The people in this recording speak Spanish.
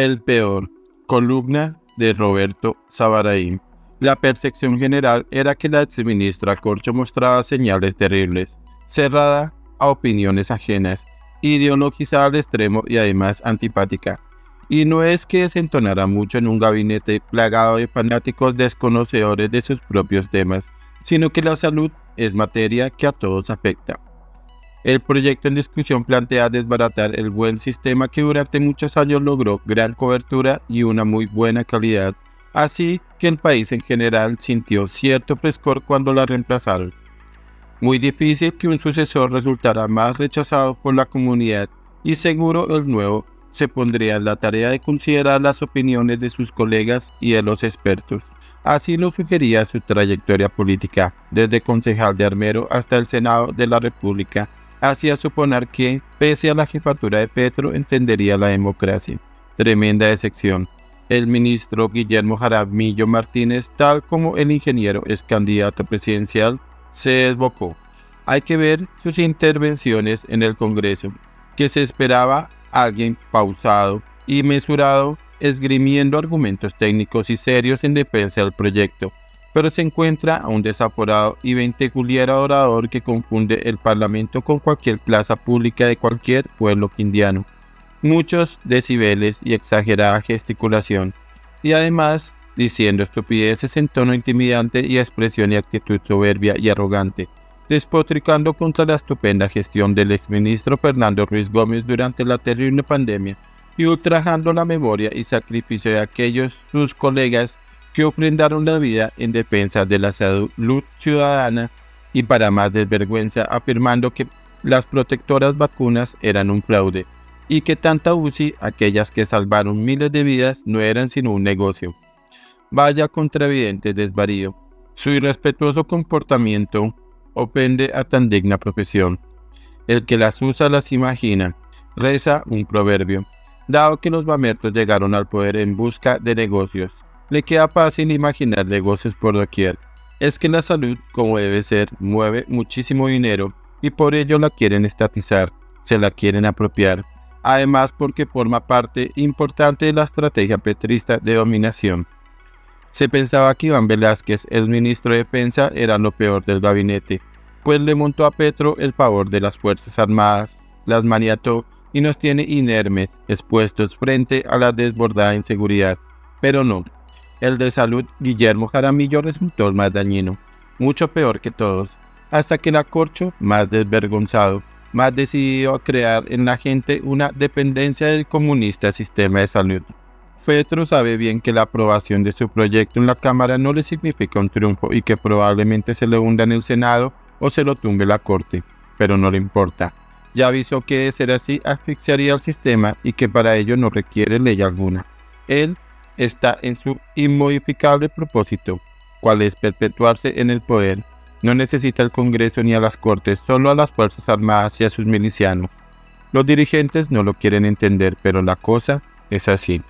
El peor, columna de Roberto Zabaraín. La percepción general era que la exministra Corcho mostraba señales terribles, cerrada a opiniones ajenas, ideologizada al extremo y además antipática. Y no es que desentonara mucho en un gabinete plagado de fanáticos desconocedores de sus propios temas, sino que la salud es materia que a todos afecta. El proyecto en discusión plantea desbaratar el buen sistema que durante muchos años logró gran cobertura y una muy buena calidad, así que el país en general sintió cierto frescor cuando la reemplazaron. Muy difícil que un sucesor resultara más rechazado por la comunidad y seguro el nuevo se pondría en la tarea de considerar las opiniones de sus colegas y de los expertos. Así lo sugería su trayectoria política, desde concejal de Armero hasta el Senado de la República, hacía suponer que, pese a la jefatura de Petro, entendería la democracia. Tremenda decepción. El ministro Guillermo Jaramillo Martínez, tal como el ingeniero es candidato presidencial, se desbocó. Hay que ver sus intervenciones en el Congreso, que se esperaba alguien pausado y mesurado, esgrimiendo argumentos técnicos y serios en defensa del proyecto, pero se encuentra a un desaforado y venteculiar orador que confunde el Parlamento con cualquier plaza pública de cualquier pueblo quindiano. Muchos decibeles y exagerada gesticulación, y además diciendo estupideces en tono intimidante y expresión y actitud soberbia y arrogante, despotricando contra la estupenda gestión del exministro Fernando Ruiz Gómez durante la terrible pandemia y ultrajando la memoria y sacrificio de aquellos sus colegas que ofrendaron la vida en defensa de la salud ciudadana y, para más desvergüenza, afirmando que las protectoras vacunas eran un fraude y que tanta UCI, aquellas que salvaron miles de vidas, no eran sino un negocio. Vaya contravidente desvarío. Su irrespetuoso comportamiento ofende a tan digna profesión. El que las usa las imagina, reza un proverbio. Dado que los mamertos llegaron al poder en busca de negocios, le queda fácil imaginar negocios por doquier. Es que la salud, como debe ser, mueve muchísimo dinero y por ello la quieren estatizar, se la quieren apropiar. Además, porque forma parte importante de la estrategia petrista de dominación. Se pensaba que Iván Velásquez, el ministro de Defensa, era lo peor del gabinete, pues le montó a Petro el favor de las Fuerzas Armadas, las maniató y nos tiene inermes, expuestos frente a la desbordada inseguridad. Pero no, el de salud, Guillermo Jaramillo, resultó el más dañino, mucho peor que todos, hasta que la Corcho, más desvergonzado, más decidido a crear en la gente una dependencia del comunista sistema de salud. Petro sabe bien que la aprobación de su proyecto en la Cámara no le significa un triunfo y que probablemente se le hunda en el Senado o se lo tumbe la Corte, pero no le importa. Ya avisó que de ser así asfixiaría al sistema y que para ello no requiere ley alguna. Él está en su inmodificable propósito, cual es perpetuarse en el poder. No necesita al Congreso ni a las Cortes, solo a las Fuerzas Armadas y a sus milicianos. Los dirigentes no lo quieren entender, pero la cosa es así.